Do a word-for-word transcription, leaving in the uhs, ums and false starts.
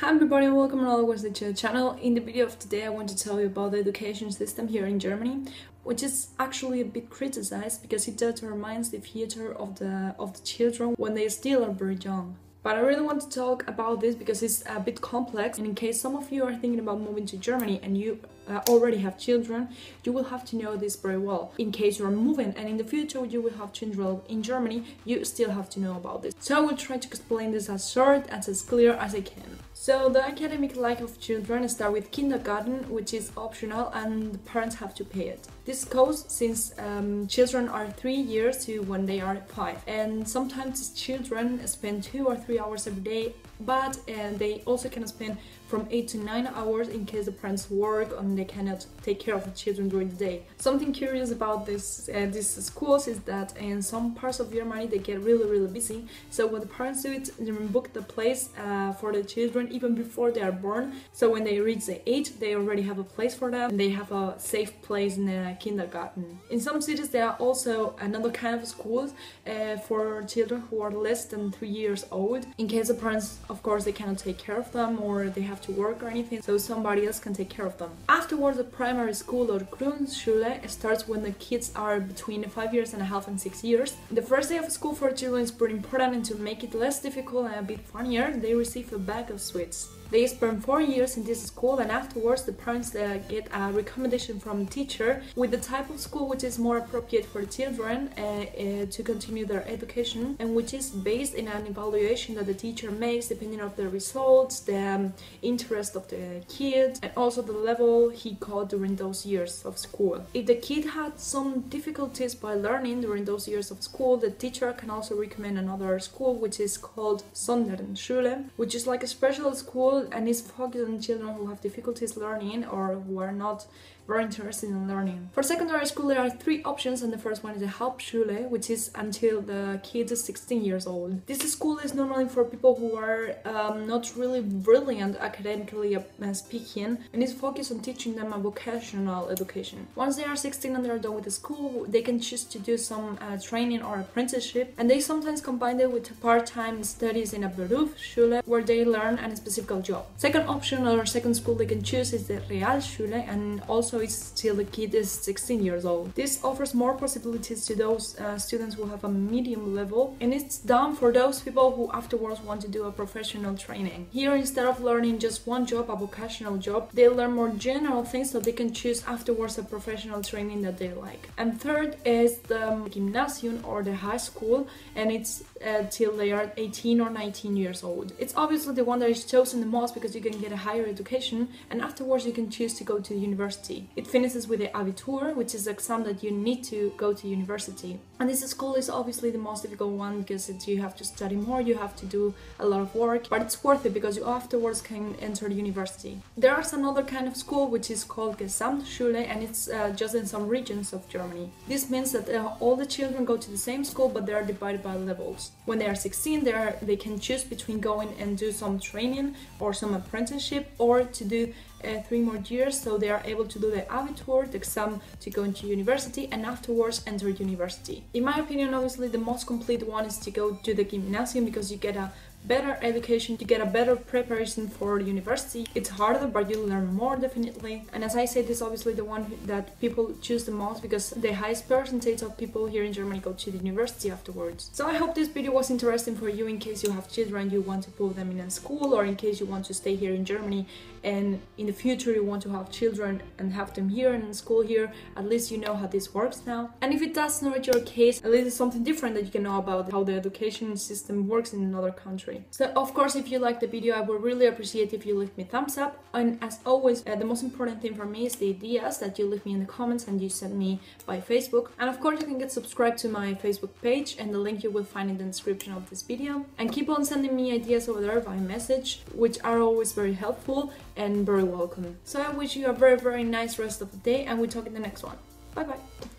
Hi everybody, welcome and always to the channel. In the video of today I want to tell you about the education system here in Germany, which is actually a bit criticized because it determines the future of the of the children when they still are very young. But I really want to talk about this because it's a bit complex, and in case some of you are thinking about moving to Germany and you uh, already have children, you will have to know this very well. In case you are moving and in the future you will have children in Germany, you still have to know about this. So I will try to explain this as short and as clear as I can. So the academic life of children starts with kindergarten, which is optional and the parents have to pay it. This goes since um, children are three years to when they are five, and sometimes children spend two or three hours every day, but and they also can spend from eight to nine hours in case the parents work and they cannot take care of the children during the day. Something curious about this uh, these schools is that in some parts of Germany they get really really busy, so when the parents do it, they book the place uh, for the children even before they are born, so when they reach the age they already have a place for them and they have a safe place in a kindergarten. In some cities there are also another kind of schools uh, for children who are less than three years old, in case the parents of course they cannot take care of them or they have to work or anything, so somebody else can take care of them. Afterwards, the primary school or Grundschule starts when the kids are between five years and a half and six years. The first day of school for children is pretty important, and to make it less difficult and a bit funnier, they receive a bag of sweets. They spend four years in this school, and afterwards the parents uh, get a recommendation from the teacher with the type of school which is more appropriate for the children uh, uh, to continue their education, and which is based in an evaluation that the teacher makes depending on the results, the um, interest of the kid, and also the level he got during those years of school. If the kid had some difficulties by learning during those years of school, the teacher can also recommend another school which is called Sonderschule, which is like a special school and is focused on children who have difficulties learning or who are not very interested in learning. For secondary school there are three options, and the first one is the Hauptschule, which is until the kid is sixteen years old. This school is normally for people who are um, not really brilliant academically speaking, and is focused on teaching them a vocational education. Once they are sixteen and they are done with the school, they can choose to do some uh, training or apprenticeship, and they sometimes combine it with part-time studies in a Berufschule, where they learn a specific job. Second option or second school they can choose is the Realschule, and also it's till the kid is sixteen years old. This offers more possibilities to those uh, students who have a medium level, and it's done for those people who afterwards want to do a professional training. Here instead of learning just one job, a vocational job, they learn more general things so they can choose afterwards a professional training that they like. And third is the Gymnasium or the high school, and it's uh, till they are eighteen or nineteen years old. It's obviously the one that is chosen the most because you can get a higher education, and afterwards you can choose to go to university. It finishes with the Abitur, which is the exam that you need to go to university. And this school is obviously the most difficult one because it, you have to study more, you have to do a lot of work, but it's worth it because you afterwards can enter university. There is another kind of school which is called Gesamtschule, and it's uh, just in some regions of Germany. This means that uh, all the children go to the same school, but they are divided by levels. When they are sixteen, they, are, they can choose between going and do some training or some apprenticeship, or to do uh, three more years, so they are able to do the Abitur, the exam to go into university, and afterwards enter university. In my opinion, obviously the most complete one is to go to the Gymnasium, because you get a better education, to get a better preparation for university. It's harder, but you learn more definitely. And as I said, this is obviously the one that people choose the most because the highest percentage of people here in Germany go to the university afterwards. So I hope this video was interesting for you in case you have children, you want to put them in a school, or in case you want to stay here in Germany and in the future you want to have children and have them here and in school here. At least you know how this works now. And if it does not your case, at least it's something different that you can know about how the education system works in another country. So of course, if you like the video, I would really appreciate if you leave me a thumbs up, and as always uh, the most important thing for me is the ideas that you leave me in the comments and you send me by Facebook. And of course you can get subscribed to my Facebook page, and the link you will find in the description of this video, and keep on sending me ideas over there by message, which are always very helpful and very welcome. So I wish you a very very nice rest of the day, and we'll talk in the next one. Bye bye!